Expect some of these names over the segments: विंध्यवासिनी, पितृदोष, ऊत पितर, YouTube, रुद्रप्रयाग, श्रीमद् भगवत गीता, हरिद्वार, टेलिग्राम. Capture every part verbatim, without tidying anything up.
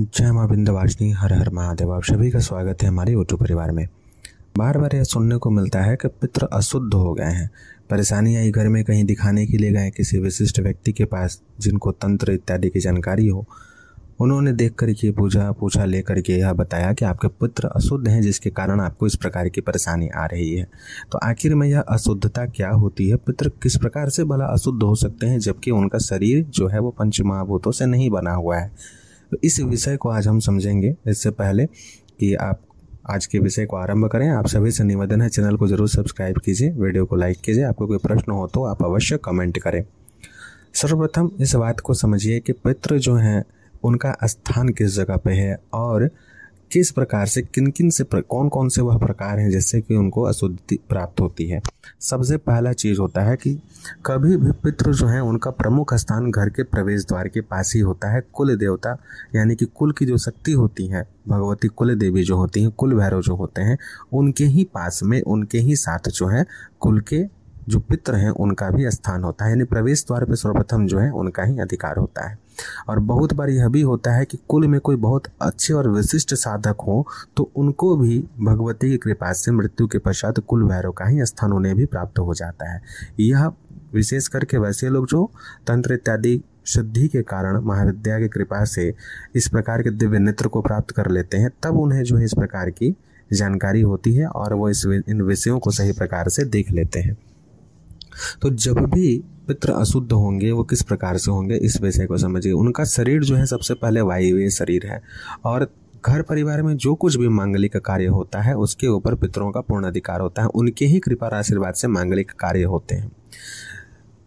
जय मां विंध्यवासिनी, हर हर महादेव। आप सभी का स्वागत है हमारे यूट्यूब परिवार में। बार बार यह सुनने को मिलता है कि पितृ अशुद्ध हो गए हैं। परेशानी आई घर में, कहीं दिखाने के लिए गए किसी विशिष्ट व्यक्ति के पास जिनको तंत्र इत्यादि की जानकारी हो। उन्होंने देख कर के पूजा पूछा लेकर के यह बताया कि आपके पितृ अशुद्ध हैं, जिसके कारण आपको इस प्रकार की परेशानी आ रही है। तो आखिर में यह अशुद्धता क्या होती है, पितृ किस प्रकार से भला अशुद्ध हो सकते हैं जबकि उनका शरीर जो है वो पंचमहाभूतों से नहीं बना हुआ है। तो इस विषय को आज हम समझेंगे। इससे पहले कि आप आज के विषय को आरंभ करें, आप सभी से निवेदन है चैनल को जरूर सब्सक्राइब कीजिए, वीडियो को लाइक कीजिए। आपको कोई प्रश्न हो तो आप अवश्य कमेंट करें। सर्वप्रथम इस बात को समझिए कि पितृ जो हैं उनका स्थान किस जगह पे है और किस प्रकार से किन किन से प्र, कौन कौन से वह प्रकार हैं जिससे कि उनको अशुद्धि प्राप्त होती है। सबसे पहला चीज़ होता है कि कभी भी पितृ जो हैं उनका प्रमुख स्थान घर के प्रवेश द्वार के पास ही होता है। कुल देवता यानी कि कुल की जो शक्ति होती है, भगवती कुल देवी जो होती हैं, कुल भैरव जो होते हैं, उनके ही पास में, उनके ही साथ जो है कुल के जो पितृ हैं उनका भी स्थान होता है। यानी प्रवेश द्वार पर सर्वप्रथम जो है उनका ही अधिकार होता है। और बहुत बार यह भी होता है कि कुल में कोई बहुत अच्छे और विशिष्ट साधक हो तो उनको भी भगवती की कृपा से मृत्यु के पश्चात कुल भैरव का ही स्थान उन्हें भी प्राप्त हो जाता है। यह विशेष करके वैसे लोग जो तंत्र इत्यादि सिद्धि के कारण महाविद्या की कृपा से इस प्रकार के दिव्य नेत्र को प्राप्त कर लेते हैं, तब उन्हें जो है इस प्रकार की जानकारी होती है और वो इस इन विषयों को सही प्रकार से देख लेते हैं। तो जब भी पितृ अशुद्ध होंगे, वो किस प्रकार से होंगे इस विषय को समझिए। उनका शरीर जो है सबसे पहले वायव्य शरीर है और घर परिवार में जो कुछ भी मांगलिक कार्य होता है उसके ऊपर पितरों का पूर्ण अधिकार होता है। उनके ही कृपा और आशीर्वाद से मांगलिक कार्य होते हैं।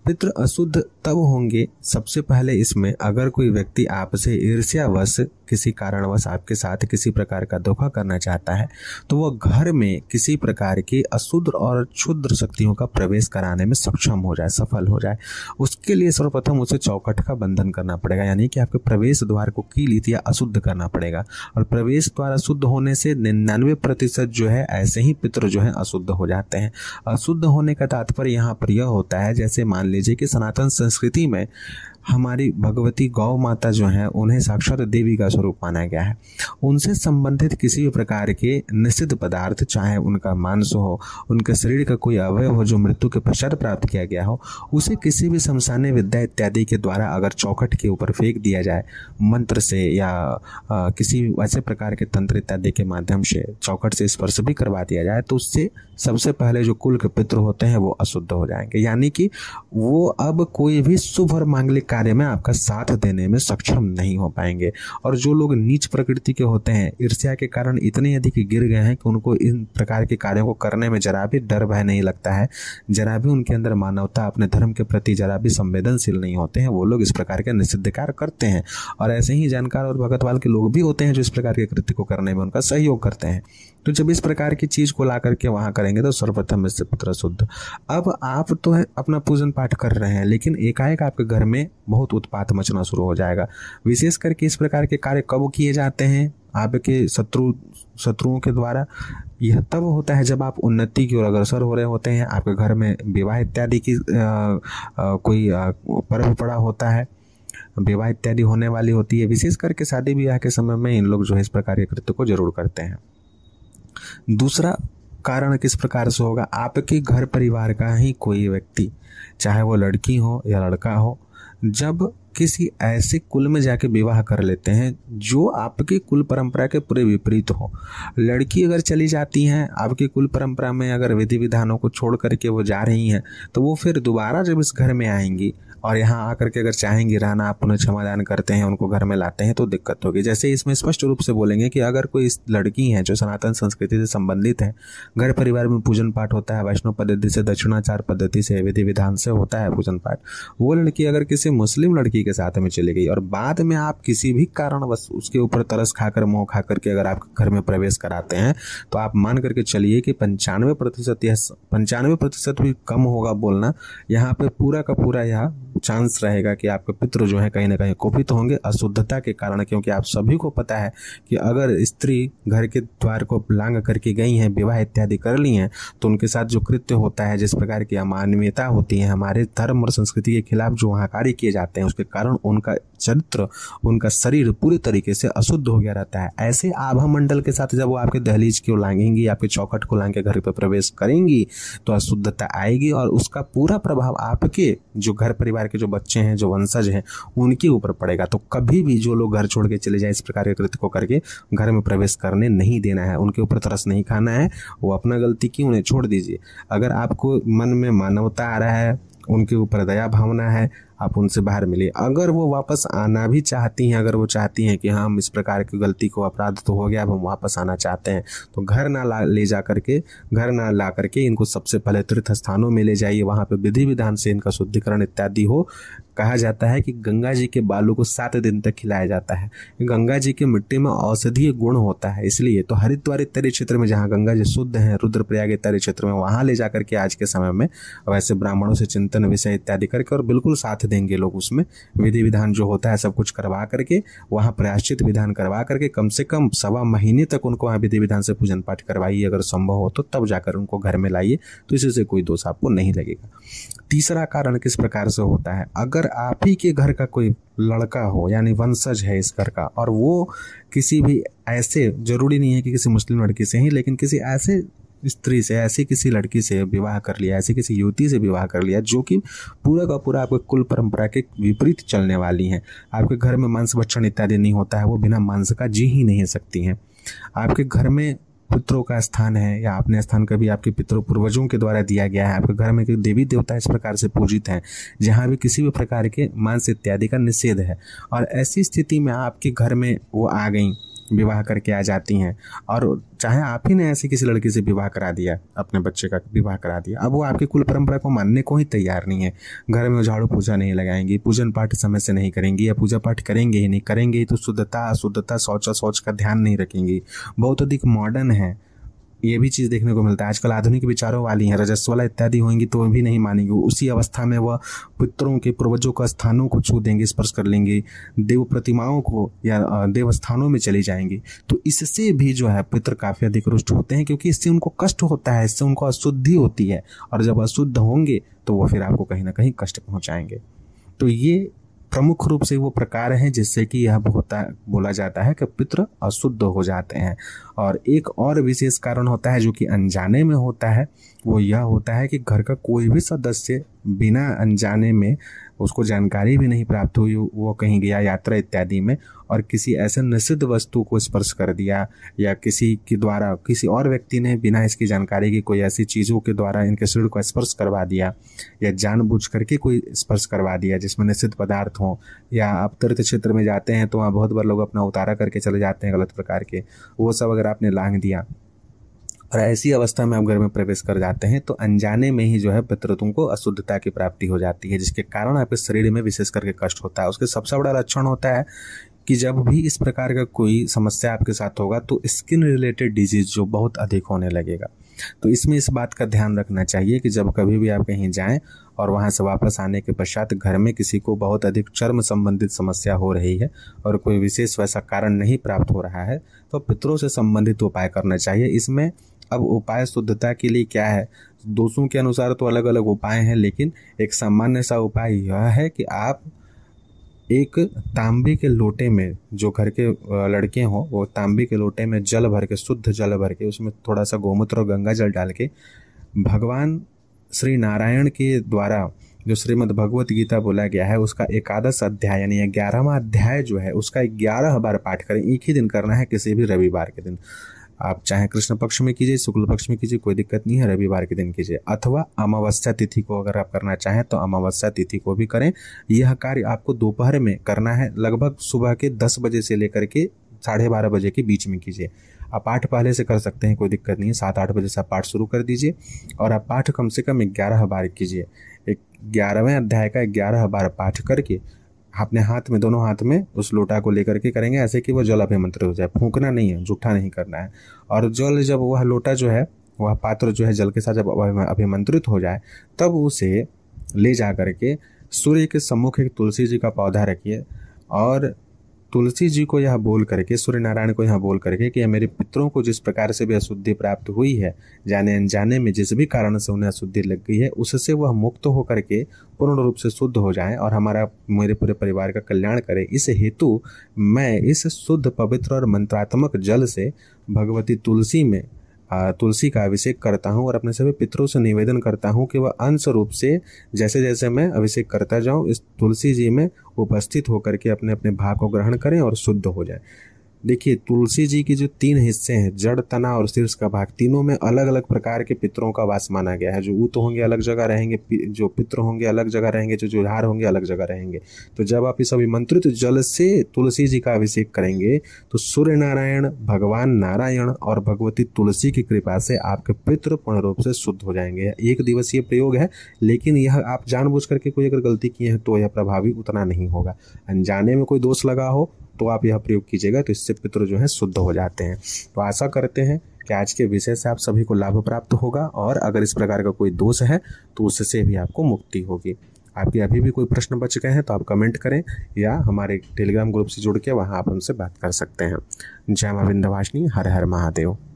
पितृ अशुद्ध तब होंगे सबसे पहले इसमें, अगर कोई व्यक्ति आपसे ईर्ष्यावश किसी कारणवश आपके साथ किसी प्रकार का धोखा करना चाहता है तो वह घर में किसी प्रकार की अशुद्ध और क्षुद्र शक्तियों का प्रवेश कराने में सक्षम हो जाए, सफल हो जाए। उसके लिए सर्वप्रथम उसे चौखट का बंधन करना पड़ेगा, यानी कि आपके प्रवेश द्वार को कीलित या अशुद्ध करना पड़ेगा। और प्रवेश द्वार अशुद्ध होने से निन्यानवे प्रतिशत जो है ऐसे ही पितृ जो है अशुद्ध हो जाते हैं। अशुद्ध होने का तात्पर्य यहाँ पर यह होता है, जैसे मान लीजिए कि सनातन संस्कृति में हमारी भगवती गौ माता जो है उन्हें साक्षात देवी का स्वरूप माना गया है। उनसे संबंधित किसी भी प्रकार के निषिद्ध पदार्थ, चाहे उनका मांस हो, उनके शरीर का कोई अवयव हो जो मृत्यु के पश्चात प्राप्त किया गया हो, उसे किसी भी शमशाने विद्या इत्यादि के द्वारा अगर चौखट के ऊपर फेंक दिया जाए, मंत्र से या आ, किसी ऐसे प्रकार के तंत्र इत्यादि के माध्यम से चौखट से स्पर्श भी करवा दिया जाए, तो उससे सबसे पहले जो कुल के पितृ होते हैं वो अशुद्ध हो जाएंगे। यानी कि वो अब कोई भी शुभ और मांगलिक कार्य में आपका साथ देने में सक्षम नहीं हो पाएंगे। और जो लोग नीच प्रकृति के होते हैं, ईर्ष्या के कारण इतने अधिक गिर गए हैं कि उनको इन प्रकार के कार्यों को करने में जरा भी डर भय नहीं लगता है, जरा भी उनके अंदर मानवता, अपने धर्म के प्रति जरा भी संवेदनशील नहीं होते हैं, वो लोग इस प्रकार के निषिद्ध कार्य करते हैं। और ऐसे ही जानकार और भगतवाल के लोग भी होते हैं जो इस प्रकार के कृत्य को करने में उनका सहयोग करते हैं। तो जब इस प्रकार की चीज़ को ला करके वहाँ करेंगे तो सर्वप्रथम इससे पितृ शुद्ध। अब आप तो अपना पूजन पाठ कर रहे हैं, लेकिन एकाएक आपके घर में बहुत उत्पात मचना शुरू हो जाएगा। विशेष करके इस प्रकार के कार्य कब किए जाते हैं आपके शत्रु शत्रुओं के द्वारा, यह तब होता है जब आप उन्नति की ओर अग्रसर हो रहे होते हैं, आपके घर में विवाह इत्यादि की आ, आ, कोई आ, पर्व पड़ा होता है, विवाह इत्यादि होने वाली होती है। विशेष करके शादी विवाह के समय में इन लोग जो है इस प्रकार के कृत्य को जरूर करते हैं। दूसरा कारण किस प्रकार से होगा, आपके घर परिवार का ही कोई व्यक्ति, चाहे वो लड़की हो या लड़का हो, जब किसी ऐसे कुल में जाके विवाह कर लेते हैं जो आपके कुल परंपरा के पूरे विपरीत हो। लड़की अगर चली जाती हैं आपके कुल परंपरा में, अगर विधि विधानों को छोड़ करके वो जा रही हैं, तो वो फिर दोबारा जब इस घर में आएंगी और यहाँ आकर के अगर चाहेंगी रहना, आप उन्हें क्षमादान करते हैं, उनको घर में लाते हैं, तो दिक्कत होगी। जैसे इसमें स्पष्ट रूप से बोलेंगे कि अगर कोई लड़की है जो सनातन संस्कृति से संबंधित है, घर परिवार में पूजन पाठ होता है, वैष्णव पद्धति से, दक्षिणाचार पद्धति से, विधि विधान से होता है पूजन पाठ, वो लड़की अगर किसी मुस्लिम लड़की के साथ में चली गई और बाद में आप किसी भी कारणवश उसके ऊपर तरस खाकर, मोह खा करके अगर आप घर में प्रवेश कराते हैं, तो आप मान करके चलिए कि पंचानवे प्रतिशत यह पंचानवे प्रतिशत भी कम होगा बोलना, यहाँ पे पूरा का पूरा यह चांस रहेगा कि आपके पितृ जो है कहीं ना कहीं कुपित होंगे अशुद्धता के कारण। क्योंकि आप सभी को पता है कि अगर स्त्री घर के द्वार को लांग करके गई हैं, विवाह इत्यादि कर ली हैं, तो उनके साथ जो कृत्य होता है, जिस प्रकार की अमानवीयता होती है, हमारे धर्म और संस्कृति के खिलाफ जो वहाँ कार्य किए जाते हैं, उसके कारण उनका चरित्र, उनका शरीर पूरे तरीके से अशुद्ध हो गया रहता है। ऐसे आभा मंडल के साथ जब वो आपके दहलीज को लांघेंगी, आपके चौखट को लांघ के घर पर प्रवेश करेंगी तो अशुद्धता आएगी और उसका पूरा प्रभाव आपके जो घर परिवार के जो बच्चे हैं, जो वंशज हैं, उनके ऊपर पड़ेगा। तो कभी भी जो लोग घर छोड़ के चले जाए इस प्रकार के कृत्य को करके घर में प्रवेश करने नहीं देना है, उनके ऊपर तरस नहीं खाना है। वो अपना गलती की, उन्हें छोड़ दीजिए। अगर आपको मन में मानवता आ रहा है, उनके ऊपर दया भावना है, आप उनसे बाहर मिले। अगर वो वापस आना भी चाहती हैं, अगर वो चाहती हैं कि हम इस प्रकार की गलती को, अपराध तो हो गया, अब हम वापस आना चाहते हैं, तो घर ना ला ले जा करके घर ना ला करके इनको सबसे पहले तीर्थ स्थानों में ले जाइए। वहाँ पे विधि विधान से इनका शुद्धिकरण इत्यादि हो। कहा जाता है कि गंगा जी के बालों को सात दिन तक खिलाया जाता है। गंगा जी के मिट्टी में औषधीय गुण होता है, इसलिए तो हरिद्वार इत्यादि क्षेत्र में जहाँ गंगा जी शुद्ध हैं, रुद्रप्रयाग इत्यादि क्षेत्र में, वहाँ ले जा करके आज के समय में वैसे ब्राह्मणों से चिंतन विषय इत्यादि करके और बिल्कुल साथ देंगे लोग। उसमें विधि विधान जो होता है सब कुछ करवा करके, वहाँ प्रायश्चित विधान करवा करके कम से कम सवा महीने तक उनको वहाँ विधि विधान से पूजन पाठ करवाइए अगर संभव हो तो, तब जाकर उनको घर में लाइए। तो इसी से कोई दोष आपको नहीं लगेगा। तीसरा कारण किस प्रकार से होता है, अगर आप ही के घर का कोई लड़का हो, यानी वंशज है इस घर का, और वो किसी भी ऐसे, जरूरी नहीं है कि किसी मुस्लिम लड़की से ही, लेकिन किसी ऐसे स्त्री से, ऐसी किसी लड़की से विवाह कर लिया, ऐसी किसी युवती से विवाह कर लिया जो कि पूरा का पूरा आपके कुल परंपरा के विपरीत चलने वाली हैं। आपके घर में मांस भक्षण इत्यादि नहीं होता है, वो बिना मांस का जी ही नहीं सकती हैं। आपके घर में पुत्रों का स्थान है या आपने स्थान कभी आपके पितरों पूर्वजों के द्वारा दिया गया है। आपके घर में कोई देवी देवता इस प्रकार से पूजित हैं, जहाँ भी किसी भी प्रकार के मांस इत्यादि का निषेध है। और ऐसी स्थिति में आपके घर में वो आ गई, विवाह करके आ जाती हैं, और चाहे आप ही ने ऐसी किसी लड़की से विवाह करा दिया, अपने बच्चे का विवाह करा दिया, अब वो आपकी कुल परंपरा को मानने को ही तैयार नहीं है। घर में झाड़ू पूजा नहीं लगाएंगी, पूजन पाठ समय से नहीं करेंगी, या पूजा पाठ करेंगे ही नहीं। करेंगे ही तो शुद्धता अशुद्धता शौच शौच का ध्यान नहीं रखेंगी। बहुत अधिक मॉडर्न है, ये भी चीज़ देखने को मिलता है। आजकल आधुनिक विचारों वाली हैं, रजस्वला इत्यादि होंगी तो भी नहीं मानेंगी। उसी अवस्था में वह पितरों के पूर्वजों का स्थानों को छू देंगे, स्पर्श कर लेंगे, देव प्रतिमाओं को या देव स्थानों में चली जाएंगी। तो इससे भी जो है पितर काफ़ी अधिक रुष्ट होते हैं, क्योंकि इससे उनको कष्ट होता है, इससे उनको अशुद्धि होती है, और जब अशुद्ध होंगे तो वह फिर आपको कहीं ना कहीं कष्ट पहुँचाएंगे। तो ये प्रमुख रूप से वो प्रकार हैं जिससे कि यह होता बोला जाता है कि पितृ अशुद्ध हो जाते हैं। और एक और विशेष कारण होता है जो कि अनजाने में होता है, वो यह होता है कि घर का कोई भी सदस्य बिना अनजाने में, उसको जानकारी भी नहीं प्राप्त हुई, वो कहीं गया यात्रा इत्यादि में और किसी ऐसे निषिद्ध वस्तु को स्पर्श कर दिया, या किसी के द्वारा किसी और व्यक्ति ने बिना इसकी जानकारी की कोई ऐसी चीज़ों के द्वारा इनके शरीर को स्पर्श करवा दिया, या जानबूझ करके कोई स्पर्श करवा दिया जिसमें निषिद्ध पदार्थ हो। या आप तीर्थ क्षेत्र में जाते हैं तो वहाँ बहुत बार लोग अपना उतारा करके चले जाते हैं गलत प्रकार के, वो सब अगर आपने लांघ दिया और ऐसी अवस्था में आप घर में प्रवेश कर जाते हैं तो अनजाने में ही जो है पितृत्व को अशुद्धता की प्राप्ति हो जाती है, जिसके कारण आपके शरीर में विशेष करके कष्ट होता है। उसके सबसे बड़ा लक्षण होता है कि जब भी इस प्रकार का कोई समस्या आपके साथ होगा तो स्किन रिलेटेड डिजीज जो बहुत अधिक होने लगेगा। तो इसमें इस बात का ध्यान रखना चाहिए कि जब कभी भी आप कहीं जाएं और वहां से वापस आने के पश्चात घर में किसी को बहुत अधिक चर्म संबंधित समस्या हो रही है और कोई विशेष वैसा कारण नहीं प्राप्त हो रहा है तो पितरों से संबंधित उपाय करना चाहिए। इसमें अब उपाय शुद्धता के लिए क्या है, दोषों के अनुसार तो अलग अलग उपाय हैं, लेकिन एक सामान्य सा उपाय यह है कि आप एक तांबे के लोटे में, जो घर के लड़के हों वो तांबे के लोटे में जल भर के, शुद्ध जल भर के, उसमें थोड़ा सा गोमूत्र और गंगा जल डाल के भगवान श्री नारायण के द्वारा जो श्रीमद् भगवत गीता बोला गया है उसका एकादश अध्याय यानी ग्यारहवां अध्याय जो है उसका ग्यारह बार पाठ करें। एक ही दिन करना है, किसी भी रविवार के दिन। आप चाहे कृष्ण पक्ष में कीजिए, शुक्ल पक्ष में कीजिए, कोई दिक्कत नहीं है, रविवार के दिन कीजिए, अथवा अमावस्या तिथि को अगर आप करना चाहें तो अमावस्या तिथि को भी करें। यह कार्य आपको दोपहर में करना है, लगभग सुबह के दस बजे से लेकर के साढ़े बारह बजे के बीच में कीजिए। आप पाठ पहले से कर सकते हैं, कोई दिक्कत नहीं है, सात आठ बजे से आप पाठ शुरू कर दीजिए और आप पाठ कम से कम ग्यारह बार कीजिए। एक ग्यारहवें अध्याय का ग्यारह बार पाठ करके अपने हाथ में, दोनों हाथ में उस लोटा को लेकर के करेंगे ऐसे कि वह जल अभिमंत्रित हो जाए। फूंकना नहीं है, जूठा नहीं करना है। और जल जब वह लोटा जो है, वह पात्र जो है जल के साथ जब अभिमंत्रित हो जाए तब उसे ले जा करके सूर्य के सम्मुख एक तुलसी जी का पौधा रखिए और तुलसी जी को यह बोल करके, सूर्य नारायण को यह बोल करके कि मेरे पितरों को जिस प्रकार से भी अशुद्धि प्राप्त हुई है, जाने अनजाने में जिस भी कारण से उन्हें अशुद्धि लग गई है, उससे वह मुक्त होकर के पूर्ण रूप से शुद्ध हो जाए और हमारा मेरे पूरे परिवार का कल्याण करे। इस हेतु मैं इस शुद्ध पवित्र और मंत्रात्मक जल से भगवती तुलसी में तुलसी का अभिषेक करता हूँ और अपने सभी पितरों से निवेदन करता हूँ कि वह अंश रूप से जैसे जैसे मैं अभिषेक करता जाऊँ इस तुलसी जी में उपस्थित होकर के अपने अपने भाग को ग्रहण करें और शुद्ध हो जाए। देखिए, तुलसी जी के जो तीन हिस्से हैं, जड़, तना और शीर्ष का भाग, तीनों में अलग अलग प्रकार के पितरों का वास माना गया है। जो ऊत होंगे अलग जगह रहेंगे, जो पितर होंगे अलग जगह रहेंगे, जो जोधार होंगे अलग जगह रहेंगे। तो जब आप इस अभिमंत्रित जल से तुलसी जी का अभिषेक करेंगे तो सूर्य नारायण, भगवान नारायण और भगवती तुलसी की कृपा से आपके पितर पूर्ण रूप से शुद्ध हो जाएंगे। एक दिवसीय प्रयोग है, लेकिन यह आप जानबूझ करके कोई अगर गलती किए हैं तो यह प्रभावी उतना नहीं होगा। अनजाने में कोई दोष लगा हो तो आप यह प्रयोग कीजिएगा, तो इससे पितृ जो है शुद्ध हो जाते हैं। तो आशा करते हैं कि आज के विषय से आप सभी को लाभ प्राप्त होगा और अगर इस प्रकार का कोई दोष है तो उससे भी आपको मुक्ति होगी। आपके अभी भी कोई प्रश्न बच गए हैं तो आप कमेंट करें या हमारे टेलीग्राम ग्रुप से जुड़ के वहाँ आप हमसे बात कर सकते हैं। जय मां विंध्यवासिनी, हर हर महादेव।